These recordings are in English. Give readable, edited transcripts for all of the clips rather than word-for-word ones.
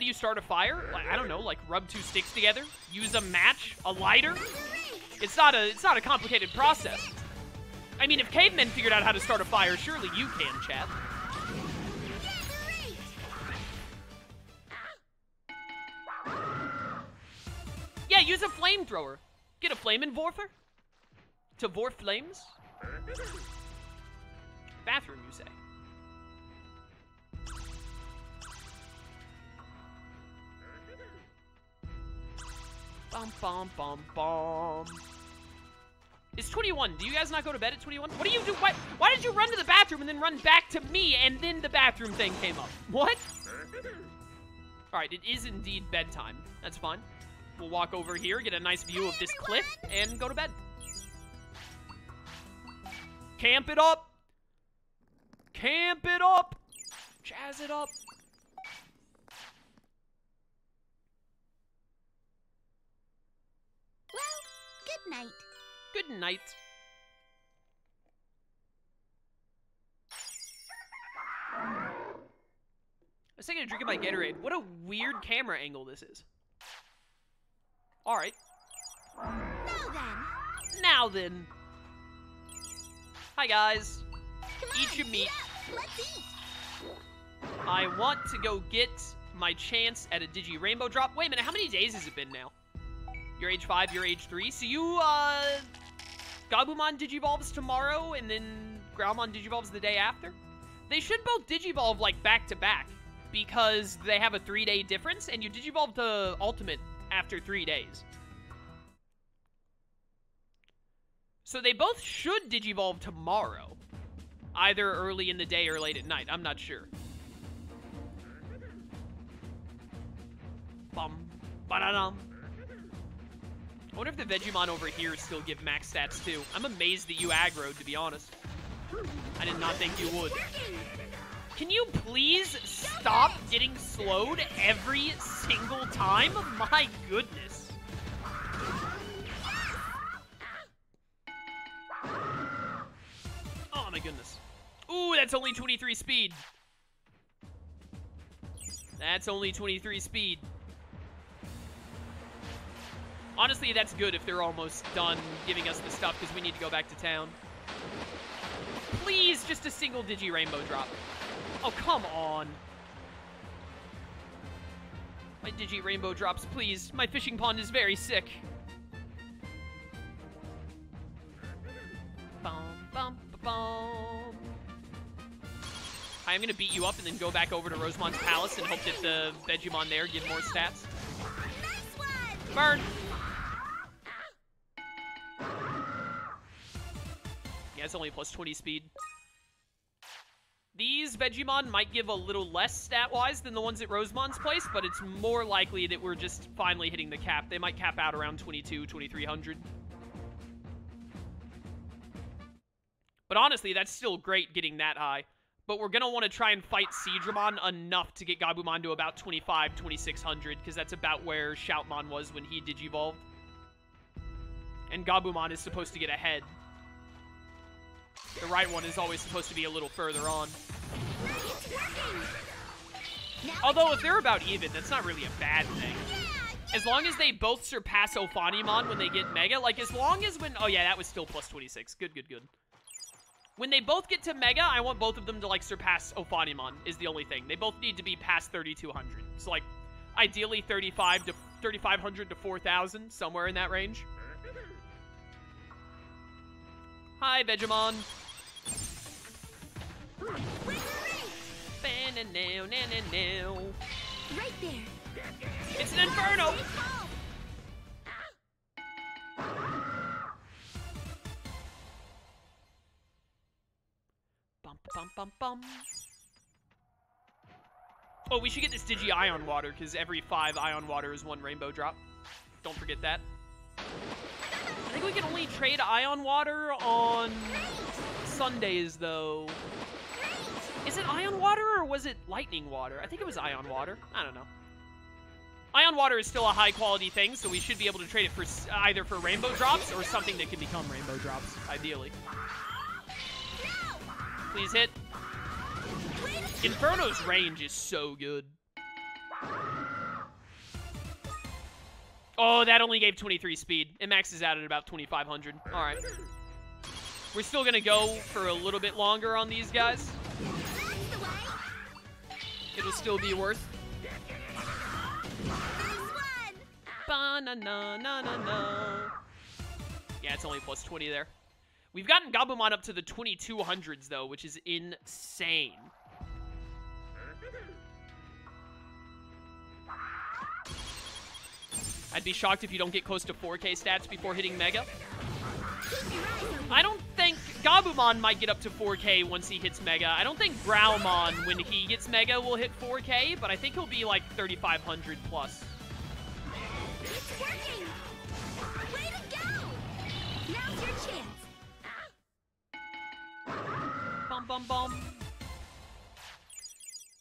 do you start a fire? I don't know, like rub two sticks together, use a match, a lighter. It's not a complicated process. I mean, if cavemen figured out how to start a fire, surely you can, Chad. Yeah, use a flamethrower. Get a flame envorfer. To vorf flames. Bathroom, you say. Bum, bum, bum, bum. It's 21. Do you guys not go to bed at 21? What do you do? Why did you run to the bathroom and then run back to me and then the bathroom thing came up? What? Alright, it is indeed bedtime. That's fine. We'll walk over here, get a nice view of this cliff, and go to bed. Camp it up. Camp it up. Jazz it up. Well, good night. Good night. I was taking a drink of my Gatorade. What a weird camera angle this is. Alright. Now then. Hi, guys. Eat your meat. Let's eat. I want to go get my chance at a Digi Rainbow Drop. Wait a minute, how many days has it been now? You're age 5, you're age 3. So you, Gabumon digivolves tomorrow, and then Growlmon digivolves the day after? They should both digivolve, like, back-to-back, because they have a 3-day difference, and you digivolve to Ultimate after 3 days. So they both should digivolve tomorrow. Either early in the day or late at night, I'm not sure. Bum, ba-da-dum. I wonder if the Vegemon over here still give max stats too. I'm amazed that you aggroed, to be honest. I did not think you would. Can you please stop getting slowed every single time? My goodness. Oh my goodness. Ooh, that's only 23 speed. That's only 23 speed. Honestly, that's good if they're almost done giving us the stuff, because we need to go back to town. Please, just a single Digi Rainbow Drop. Oh, come on. My Digi Rainbow Drops, please. My fishing pond is very sick. Bum, bum, bum. I'm going to beat you up and then go back over to Rosemont's Palace and hope that the Vegemon there give more stats. Burn! Yeah, it's only plus 20 speed. These Vegemon might give a little less stat-wise than the ones at Rosemon's place, but it's more likely that we're just finally hitting the cap. They might cap out around 22, 2300. But honestly, that's still great getting that high. But we're going to want to try and fight Seedramon enough to get Gabumon to about 25, 2600, because that's about where Shoutmon was when he digivolved. And Gabumon is supposed to get ahead. The right one is always supposed to be a little further on. Although, if they're about even, that's not really a bad thing. As long as they both surpass Ophanimon when they get Mega, like as long as when... Oh yeah, that was still plus 26. Good, good, good. When they both get to Mega, I want both of them to, like, surpass Ophanimon, is the only thing. They both need to be past 3,200. So, like, ideally 3,500 to 4,000, somewhere in that range. Hi, Vegemon. Right there. It's an inferno! Bum, bum, bum. Oh, we should get this Digi Ion Water, because every 5 Ion Water is 1 Rainbow Drop. Don't forget that. I think we can only trade Ion Water on Sundays, though. Is it Ion Water, or was it Lightning Water? I think it was Ion Water. I don't know. Ion Water is still a high-quality thing, so we should be able to trade it for either for Rainbow Drops or something that can become Rainbow Drops, ideally. Please hit. Inferno's range is so good. Oh, that only gave 23 speed. It maxes out at about 2,500. All right. We're still going to go for a little bit longer on these guys. It'll still be worth. Ba-na-na-na-na-na. Yeah, it's only plus 20 there. We've gotten Gabumon up to the 2200s, though, which is insane. I'd be shocked if you don't get close to 4K stats before hitting Mega. I don't think Gabumon might get up to 4K once he hits Mega. I don't think Growlmon, when he gets Mega, will hit 4K, but I think he'll be like 3,500 plus. It's working! Way to go! Now's your chance! Bum bum bum.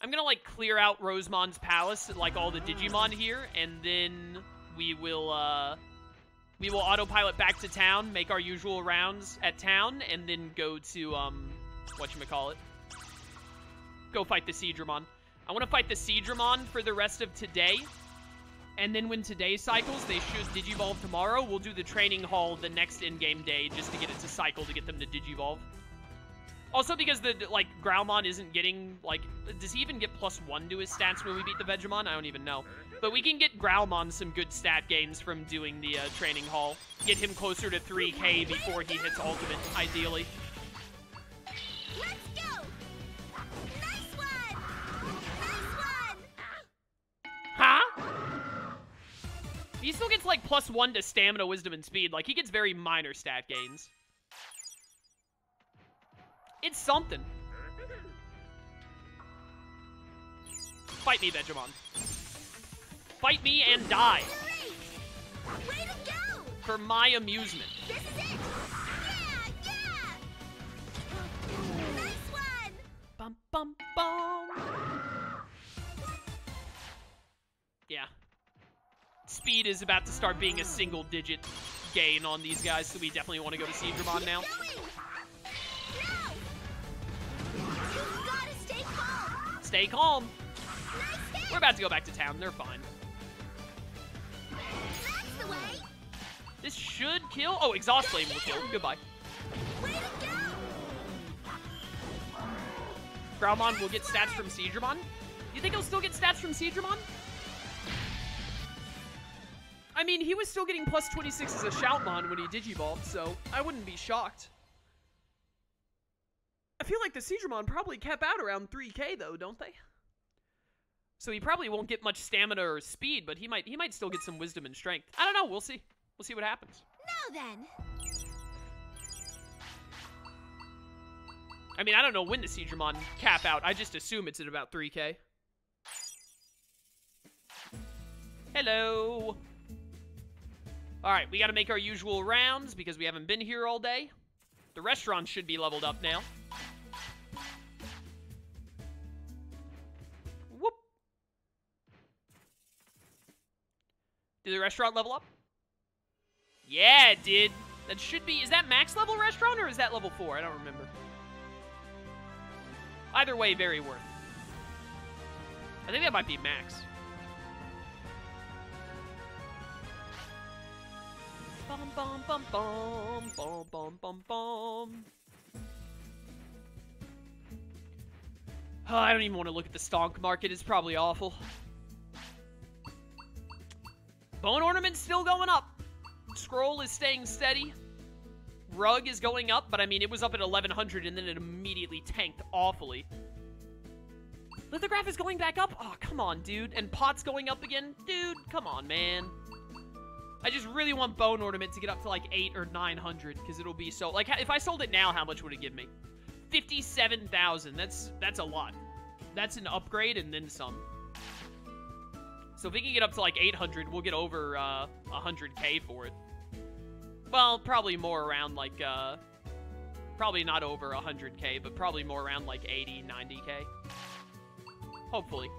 I'm gonna like clear out Rosemon's palace, like all the Digimon here, and then we will autopilot back to town, make our usual rounds at town, and then go to whatchamacallit. Go fight the Seedramon. I wanna fight the Seedramon for the rest of today. And then when today cycles, they should Digivolve tomorrow. We'll do the training hall the next in-game day just to get it to cycle to get them to Digivolve. Also because the, like, Growlmon isn't getting, like, does he even get +1 to his stats when we beat the Vegemon? I don't even know. But we can get Growlmon some good stat gains from doing the training hall. Get him closer to 3K before he hits ultimate, ideally. Let's go! Nice one! Nice one! Huh? He still gets, like, +1 to stamina, wisdom, and speed. Like, he gets very minor stat gains. It's something. Fight me, Vegemon. Fight me and die. Way to go. For my amusement. This is it. Yeah, yeah. Nice one. Bum, bum, bum. Yeah. Speed is about to start being a single-digit gain on these guys, so we definitely want to go to Seadramon now. Stay calm. Nice. We're about to go back to town. They're fine. That's the way. This should kill. Oh, exhaust flame will kill. Goodbye. Way to go. Growlmon will get stats from Seadramon. You think he'll still get stats from Seadramon? I mean, he was still getting +26 as a Shoutmon when he digivolved, so I wouldn't be shocked. I feel like the Seadramon probably cap out around 3K though, don't they? So he probably won't get much stamina or speed, but he might still get some wisdom and strength. I don't know, we'll see. We'll see what happens. Now then. I mean, I don't know when the Seadramon cap out. I just assume it's at about 3K. Hello. All right, we got to make our usual rounds because we haven't been here all day. The restaurant should be leveled up now. Whoop. Did the restaurant level up? Yeah, it did. That should be... Is that max level restaurant or is that level 4? I don't remember. Either way, very worth. I think that might be max. Bum, bum, bum, bum, bum, bum, bum, bum. Oh, I don't even want to look at the stonk market. It's probably awful. Bone ornament's still going up. Scroll is staying steady. Rug is going up, but I mean, it was up at 1100 and then it immediately tanked awfully. Lithograph is going back up. Oh, come on, dude. And pot's going up again. Dude, come on, man. I just really want Bone Ornament to get up to like 800 or 900 because it'll be so... Like, if I sold it now, how much would it give me? 57,000. That's a lot. That's an upgrade and then some. So if we can get up to like 800, we'll get over 100K for it. Well, probably more around like... probably not over 100K, but probably more around like 80, 90K. Hopefully.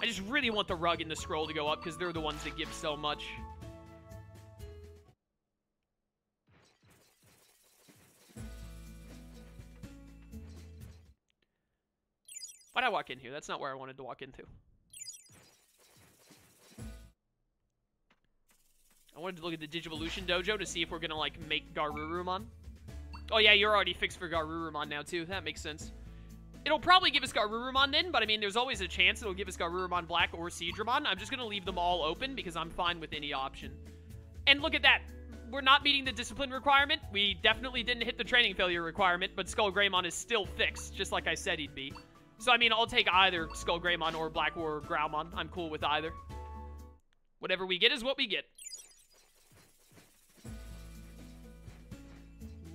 I just really want the Rug and the Scroll to go up because they're the ones that give so much... Why'd I walk in here? That's not where I wanted to walk into. I wanted to look at the Digivolution Dojo to see if we're gonna, like, make Garurumon. Oh yeah, you're already fixed for Garurumon now, too. That makes sense. It'll probably give us Garurumon then, but I mean, there's always a chance it'll give us Garurumon Black or Seedramon. I'm just gonna leave them all open because I'm fine with any option. And look at that. We're not meeting the discipline requirement. We definitely didn't hit the training failure requirement, but SkullGreymon is still fixed, just like I said he'd be. So I mean, I'll take either SkullGreymon or Black or Growlmon. I'm cool with either. Whatever we get is what we get.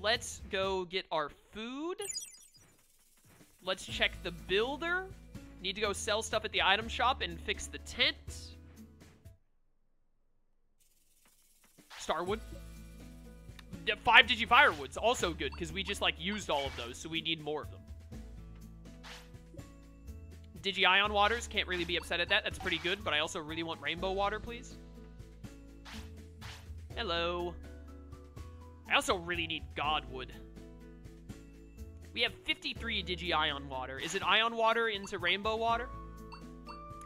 Let's go get our food. Let's check the builder. Need to go sell stuff at the item shop and fix the tent. Starwood. 5 Digi Firewoods, also good, because we just, like, used all of those, so we need more of them. Digi Ion Waters, can't really be upset at that. That's pretty good, but I also really want Rainbow Water, please. Hello. I also really need Godwood. We have 53 Digi Ion Water. Is it Ion Water into Rainbow Water?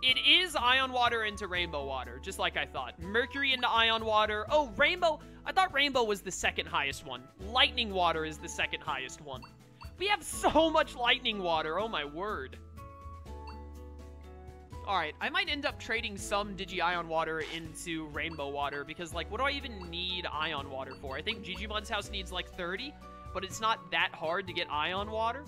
It is Ion Water into Rainbow Water, just like I thought. Mercury into Ion Water. Oh, Rainbow. I thought Rainbow was the second highest one. Lightning Water is the second highest one. We have so much Lightning Water. Oh, my word. All right, I might end up trading some Digi Ion Water into Rainbow Water because, like, what do I even need Ion Water for? I think Gigimon's house needs, like, 30, but it's not that hard to get Ion Water.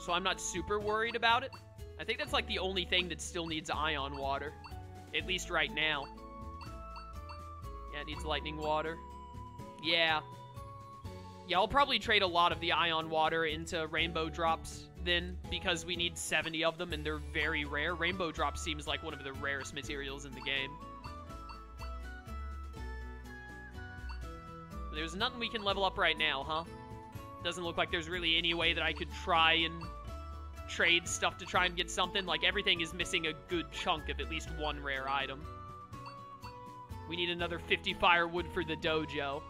So I'm not super worried about it. I think that's, like, the only thing that still needs Ion Water. At least right now. Yeah, it needs Lightning Water. Yeah. Yeah, I'll probably trade a lot of the Ion Water into Rainbow Drops then, because we need 70 of them, and they're very rare. Rainbow Drop seems like one of the rarest materials in the game. There's nothing we can level up right now, huh? Doesn't look like there's really any way that I could try and trade stuff to try and get something. Like, everything is missing a good chunk of at least one rare item. We need another 50 firewood for the dojo,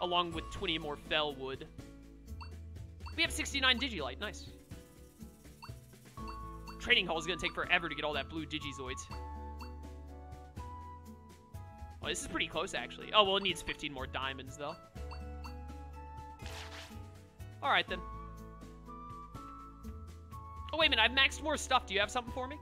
along with 20 more fell wood. We have 69 Digilite, nice. Training hall is going to take forever to get all that blue Digizoids. Oh, this is pretty close, actually. Oh, well, it needs 15 more diamonds, though. Alright, then. Oh, wait a minute. I've maxed more stuff. Do you have something for me?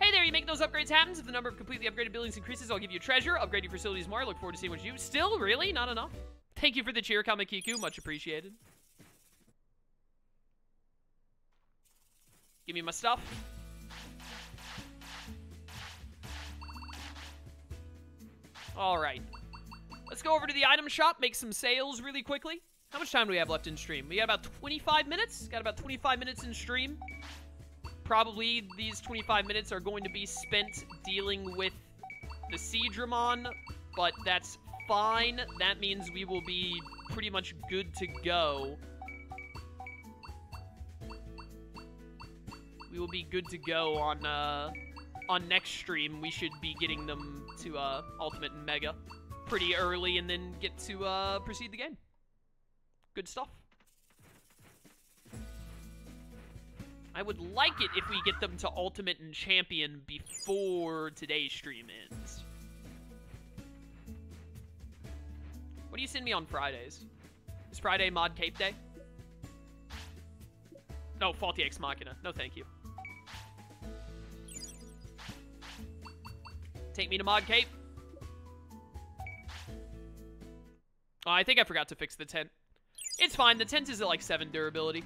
Hey there, you make those upgrades happen. If the number of completely upgraded buildings increases, I'll give you treasure. Upgrade your facilities more. I look forward to seeing what you do. Still, really? Not enough? Thank you for the cheer, Kamikiku. Much appreciated. Give me my stuff. Alright. Let's go over to the item shop, make some sales really quickly. How much time do we have left in stream? We got about 25 minutes. Got about 25 minutes in stream. Probably these 25 minutes are going to be spent dealing with the Seadramon, but that's fine. That means we will be pretty much good to go. We will be good to go on next stream. We should be getting them to Ultimate and Mega pretty early and then get to proceed the game. Good stuff. I would like it if we get them to Ultimate and Champion before today's stream ends. What do you send me on Fridays? Is Friday Mod Cape Day? No, Faulty Ex Machina. No, thank you. Take me to Mod Cape. Oh, I think I forgot to fix the tent. It's fine. The tent is at like 7 durability.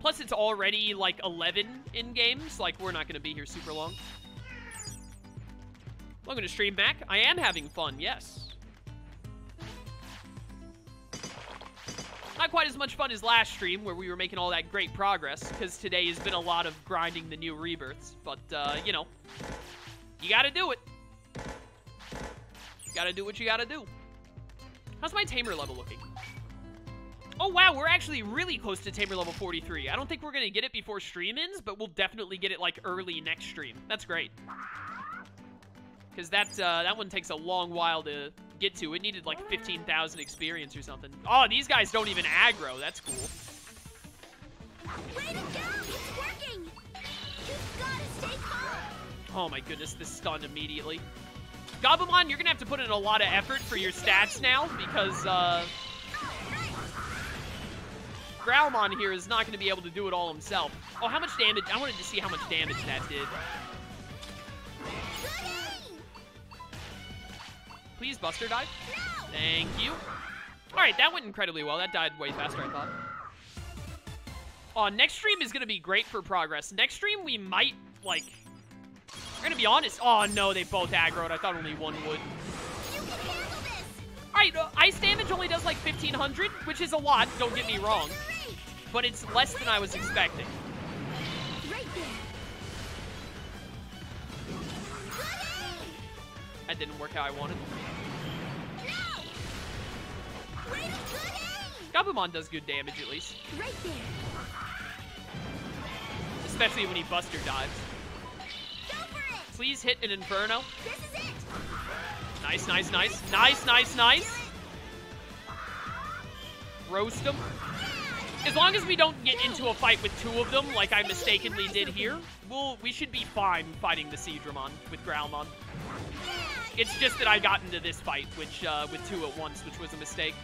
Plus, it's already like 11 in games. Like, we're not going to be here super long. I'm going to stream back. I am having fun, yes. Not quite as much fun as last stream, where we were making all that great progress, because today has been a lot of grinding the new rebirths. But, you know, you gotta do it. Gotta do what you gotta do. How's my Tamer level looking? Oh, wow, we're actually really close to Tamer level 43. I don't think we're gonna get it before stream ends, but we'll definitely get it, like, early next stream. That's great. Because that one takes a long while to get to. It needed, like, 15,000 experience or something. Oh, these guys don't even aggro. That's cool. Way to go! It's working! Oh my goodness, this stunned immediately. Gabumon, you're gonna have to put in a lot of effort for your stats now, because Growlmon here is not gonna be able to do it all himself. Oh, how much damage? I wanted to see how much damage that did. Please, Buster dive. Thank you. Alright, that went incredibly well. That died way faster, I thought. Oh, next stream is gonna be great for progress. Next stream, we might, like... I'm gonna be honest. Oh no, they both aggroed. I thought only one would. You can handle this. All right, ice damage only does like 1,500, which is a lot. Don't get me wrong, but it's less than I was expecting. Right there. That didn't work how I wanted. No. Gabumon does good damage at least. Right there. Especially when he Buster dives. Please hit an Inferno. This is it. Nice, nice, nice. Nice, nice, nice. Roast them. As long as we don't get into a fight with two of them, like I mistakenly did here, we should be fine fighting the Seedramon with Growlmon. It's just that I got into this fight, which with two at once, which was a mistake.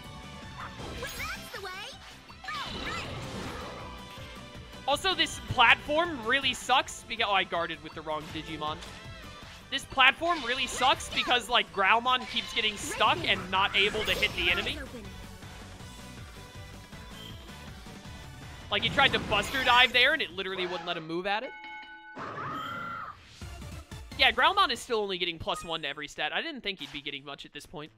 Also, this platform really sucks because... Oh, I guarded with the wrong Digimon. This platform really sucks because, like, Growlmon keeps getting stuck and not able to hit the enemy. Like, he tried to Buster Dive there, and it literally wouldn't let him move at it. Yeah, Growlmon is still only getting +1 to every stat. I didn't think he'd be getting much at this point.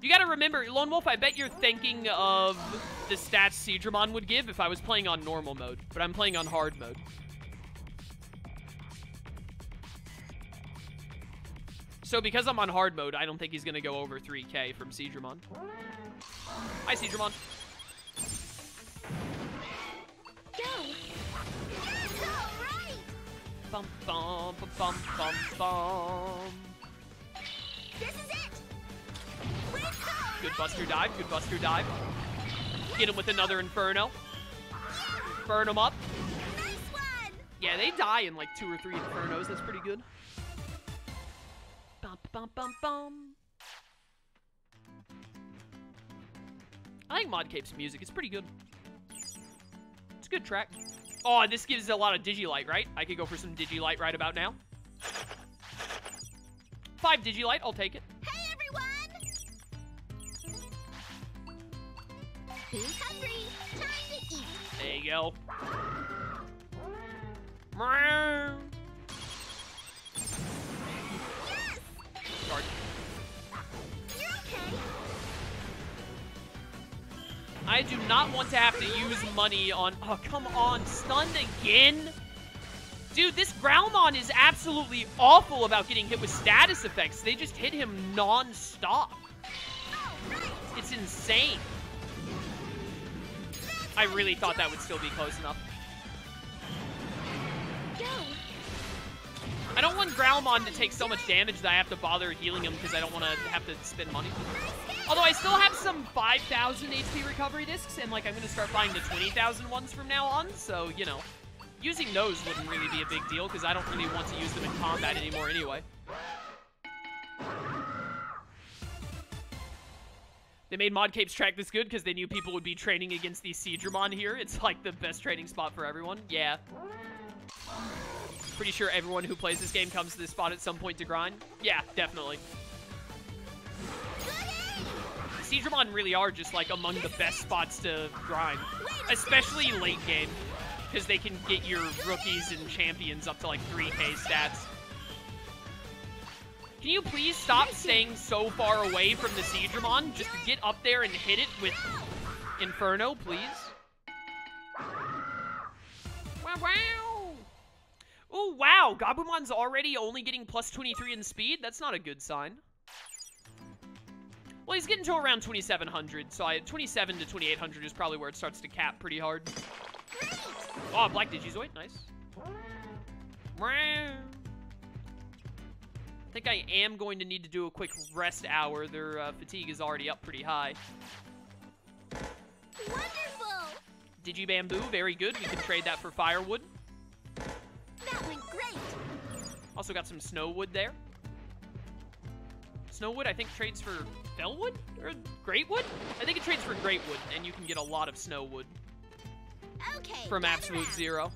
You gotta remember, Lone Wolf, I bet you're thinking of the stats Seadramon would give if I was playing on normal mode, but I'm playing on hard mode. So because I'm on hard mode, I don't think he's gonna go over 3K from Seadramon. Hi, Seadramon. Go. Yes, all right. Bum, bum, bum, bum, bum, bum. This is it. Good Buster Dive, good Buster Dive. Get him with another Inferno. Burn him up. Nice one. Yeah, they die in like 2 or 3 Infernos. That's pretty good. Bum, bum, bum, bum. I think Mod Cape's music is pretty good. It's a good track. Oh, this gives a lot of Digilite, right? I could go for some Digilite right about now. 5 Digilite, I'll take it. Who's hungry? Time to eat. There you go. Yes! Sorry. You're okay. I do not want to have to use money on... Oh, come on. Stunned again? Dude, this Groundmon is absolutely awful about getting hit with status effects. They just hit him non-stop. Oh, right. It's insane. I really thought that would still be close enough. I don't want Growlmon to take so much damage that I have to bother healing him because I don't want to have to spend money. Although I still have some 5,000 HP recovery discs, and like I'm going to start buying the 20,000 ones from now on, so you know. Using those wouldn't really be a big deal because I don't really want to use them in combat anymore anyway. They made Mod Cape's track this good because they knew people would be training against the Seadramon here. It's like the best training spot for everyone. Yeah. Pretty sure everyone who plays this game comes to this spot at some point to grind. Yeah, definitely. Seadramon really are just like among the best spots to grind. Especially late game. Because they can get your rookies and champions up to like 3K stats. Can you please stop staying so far away from the Seadramon? Just get up there and hit it with Inferno, please. Wow, wow. Oh, wow. Gabumon's already only getting +23 in speed. That's not a good sign. Well, he's getting to around 2,700, so 27 to 2,800 is probably where it starts to cap pretty hard. Oh, Black Digizoid. Nice. Wow. I think I am going to need to do a quick rest hour. Their fatigue is already up pretty high. Wonderful! Digibamboo, very good. We can trade that for firewood. Also got some snow wood there. Snow wood, I think, trades for fell wood or great wood. I think it trades for great wood, and you can get a lot of snow wood from absolute zero.